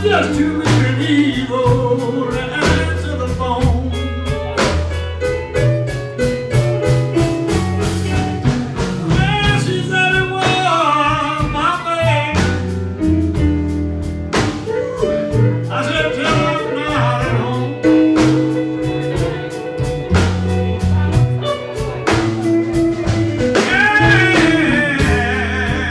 Just too bitter evil and added to the bone. Well, she said it was my thing. I said, tell her I'm not at home. Yeah, she said it was my thing.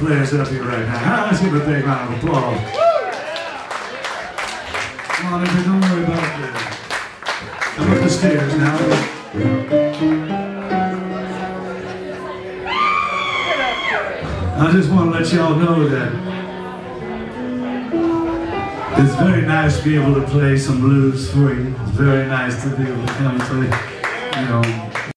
players up here right now. Let's give a big round of applause. Come on, everybody, don't worry about this. I'm up the stairs now. I just want to let y'all know that it's very nice to be able to play some blues for you. It's very nice to be able to come and play, you know,